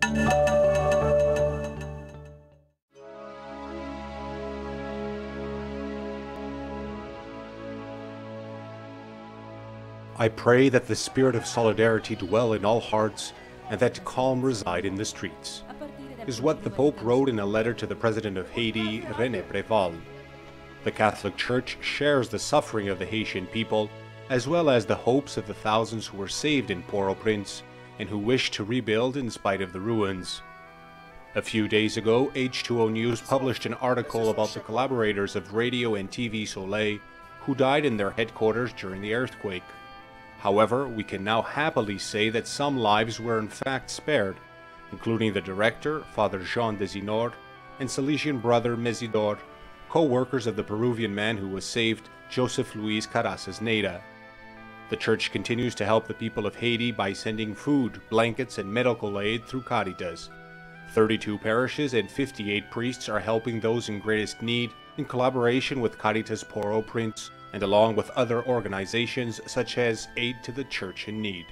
I pray that the spirit of solidarity dwell in all hearts and that calm reside in the streets, is what the Pope wrote in a letter to the President of Haiti, René Preval. The Catholic Church shares the suffering of the Haitian people, as well as the hopes of the thousands who were saved in Port-au-Prince and who wish to rebuild in spite of the ruins. A few days ago, H2O News published an article about the collaborators of Radio and TV Soleil who died in their headquarters during the earthquake. However, we can now happily say that some lives were in fact spared, including the director, Father Jean Desinord, and Salesian brother Mesidor, co-workers of the Peruvian man who was saved, Joseph Luis Carazas Neyra. The Church continues to help the people of Haiti by sending food, blankets, and medical aid through Caritas. 32 parishes and 58 priests are helping those in greatest need in collaboration with Caritas Port-au-Prince, and along with other organizations such as Aid to the Church in Need.